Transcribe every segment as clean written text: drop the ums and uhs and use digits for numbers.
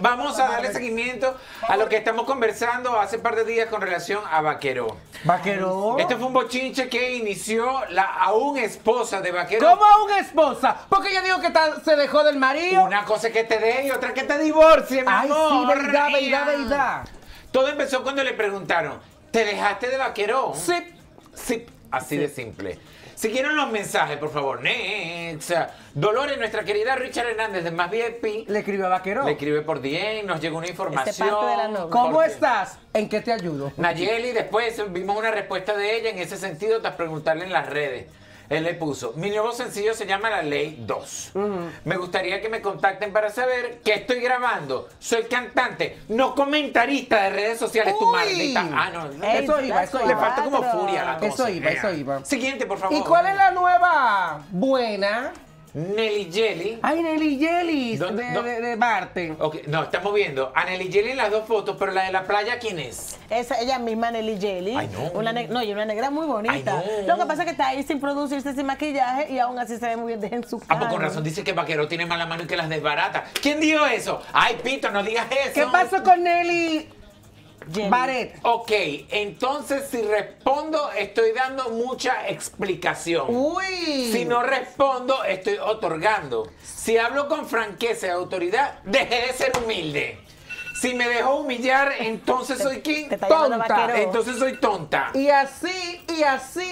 Vamos a darle seguimiento a lo que estamos conversando hace un par de días con relación a Vakero. ¿Vakero? Este fue un bochinche que inició la aún esposa de Vakero. ¿Cómo aún esposa? Porque yo digo que se dejó del marido. Una cosa es que te dé y otra que te divorcie, mi amor. Ay, sí, verdad, verdad, verdad. Todo empezó cuando le preguntaron, ¿te dejaste de Vakero? Sí. Sí, así de simple. Siguieron los mensajes, por favor. Next. Dolores, nuestra querida Richard Hernández de Más VIP. Le escribe a Vakero. Le escribe por DM, nos llegó una información. ¿Cómo estás? ¿En qué te ayudo? Nayeli, después vimos una respuesta de ella en ese sentido tras preguntarle en las redes. Él le puso, mi nuevo sencillo se llama La Ley 2. Me gustaría que me contacten para saber qué estoy grabando. Soy cantante, no comentarista de redes sociales. Uy, tu maldita. Ah, no. Eso iba. Le falta como furia a la cosa. Eso iba. Siguiente, por favor. ¿Y cuál es la nueva buena? Nelly Jelly. Ay, Nelly Jelly. De Marte. Okay. No, estamos viendo a Nelly Jelly en las dos fotos, pero la de la playa, ¿quién es? Esa, ella misma, Nelly Jelly. Ay, no. Una negra muy bonita. Ay, no. Lo que pasa es que está ahí sin producirse, sin maquillaje, y aún así se ve muy bien en su cara. Ah, pues con razón dice que Vakero tiene mala mano y que las desbarata. ¿Quién dijo eso? Ay, Pito, no digas eso. ¿Qué pasó con Nelly Baret? Ok, entonces si respondo estoy dando mucha explicación. Uy. Si no respondo estoy otorgando. Si hablo con franqueza y autoridad, dejé de ser humilde. Si me dejo humillar, entonces soy quien tonta. Entonces soy tonta. Y así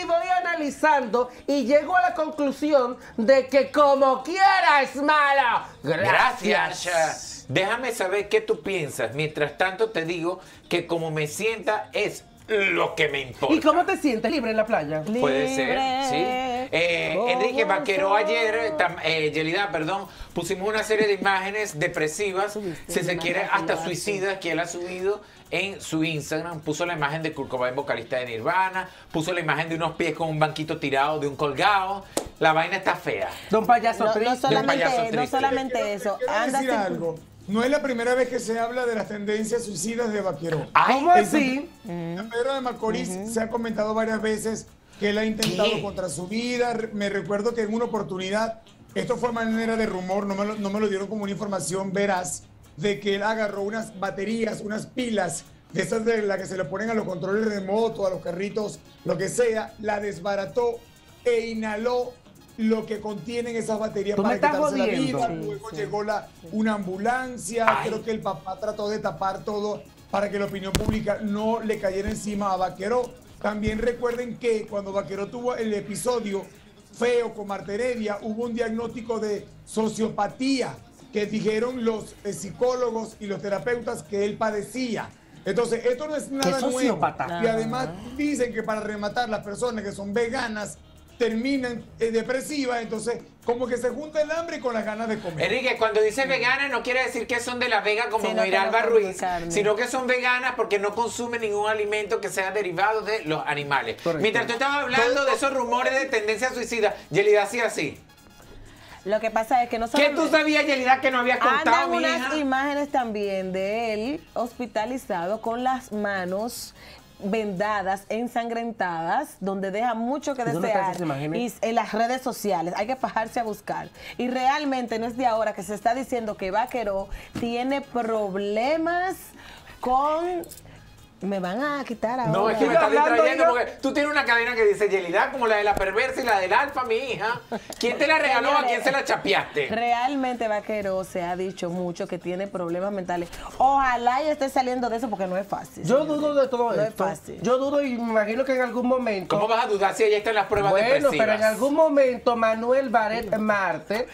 voy analizando y llego a la conclusión de que como quiera es mala. Gracias. Déjame saber qué tú piensas. Mientras tanto te digo que como me sienta es lo que me importa. ¿Y cómo te sientes? ¿Libre en la playa? Libre. Puede ser, sí. Enrique, Vakero ayer, Yelida, perdón, pusimos una serie de imágenes depresivas, si se quiere, hasta suicidas, que él ha subido en su Instagram. Puso la imagen de Kurt Cobain, vocalista de Nirvana, puso la imagen de unos pies con un banquito tirado, de un colgado. La vaina está fea. Don payaso triste. No solamente eso. Anda sin algo. No es la primera vez que se habla de las tendencias suicidas de Vakero. ¿Cómo así? San Pedro de Macorís se ha comentado varias veces que él ha intentado contra su vida. Me recuerdo que en una oportunidad, esto fue manera de rumor, no me lo dieron como una información veraz, de que él agarró unas baterías, unas pilas, de esas de las que se le ponen a los controles remotos, a los carritos, lo que sea, la desbarató e inhaló lo que contienen esas baterías para quitarse la vida. Luego llegó una ambulancia. Creo que el papá trató de tapar todo para que la opinión pública no le cayera encima a Vakero. También recuerden que cuando Vakero tuvo el episodio feo con Marta Heredia, hubo un diagnóstico de sociopatía que dijeron los psicólogos y los terapeutas que él padecía. Entonces, esto no es nada nuevo. Y además dicen que para rematar, las personas que son veganas terminan depresivas, entonces como que se junta el hambre con las ganas de comer. Enrique, cuando dice vegana no quiere decir que son de la vega como Miralba Ruiz, sino que son veganas porque no consumen ningún alimento que sea derivado de los animales. Correcto. Mientras tú estabas hablando de esos rumores de tendencia suicida, Yelida hacía así. Lo que pasa es que no solamente... ¿Qué tú sabías, Yelida, que no habías contado, andan unas imágenes también de él hospitalizado con las manos vendadas, ensangrentadas, donde deja mucho que desear, y en las redes sociales hay que bajarse a buscar, y realmente no es de ahora que se está diciendo que Vakero tiene problemas con... Me van a quitar ahora. No, es que me estás distrayendo porque tú tienes una cadena que dice Yelida, como la de la perversa y la del alfa, mi hija. ¿Quién te la regaló? ¿A quién se la chapeaste? Realmente Vakero se ha dicho mucho que tiene problemas mentales. Ojalá y esté saliendo de eso porque no es fácil. Yo dudo de todo esto. No es fácil. Yo dudo y me imagino que en algún momento... ¿Cómo vas a dudar si ella está en las pruebas depresivas? Bueno, pero en algún momento Manuel Baret Marte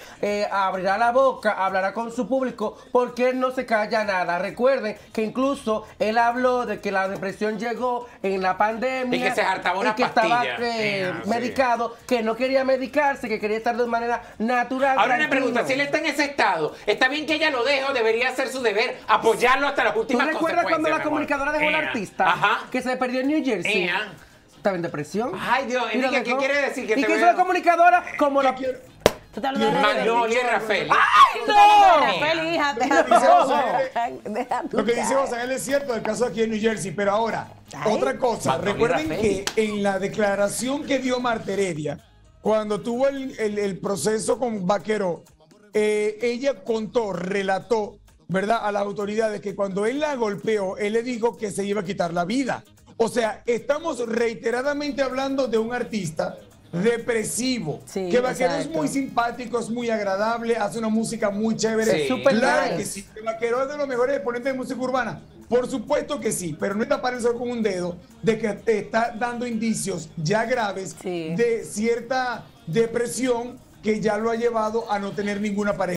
abrirá la boca, hablará con su público, porque él no se calla nada. Recuerden que incluso él habló de que la depresión llegó en la pandemia. Y que se hartaba una pastilla. Estaba medicado, que no quería medicarse, que quería estar de manera natural. Ahora una pregunta, si él está en ese estado, ¿está bien que ella lo deje? Debería hacer su deber, apoyarlo hasta las últimas consecuencias. ¿Tú recuerdas cuando la comunicadora dejó a un artista que se perdió en New Jersey? Estaba en depresión. Ay, Dios, Enrique, ¿qué quiere decir? ¿Y qué hizo la comunicadora? Como la... Magnolia y Rafael. ¡Ay, no! Rafael, hija, lo que dice José es cierto del caso aquí en New Jersey, pero ahora, otra cosa. Recuerden que en la declaración que dio Marta Heredia, cuando tuvo el proceso con Vakero, ella contó, relató ¿verdad?, a las autoridades que cuando él la golpeó, él le dijo que se iba a quitar la vida. O sea, estamos reiteradamente hablando de un artista represivo, sí, que Vakero es muy simpático, es muy agradable, hace una música muy chévere. Sí, super claro que sí, Vakero es de los mejores exponentes de música urbana, por supuesto que sí, pero no es tapar el sol con un dedo de que te está dando indicios ya graves, sí, de cierta depresión que ya lo ha llevado a no tener ninguna pareja.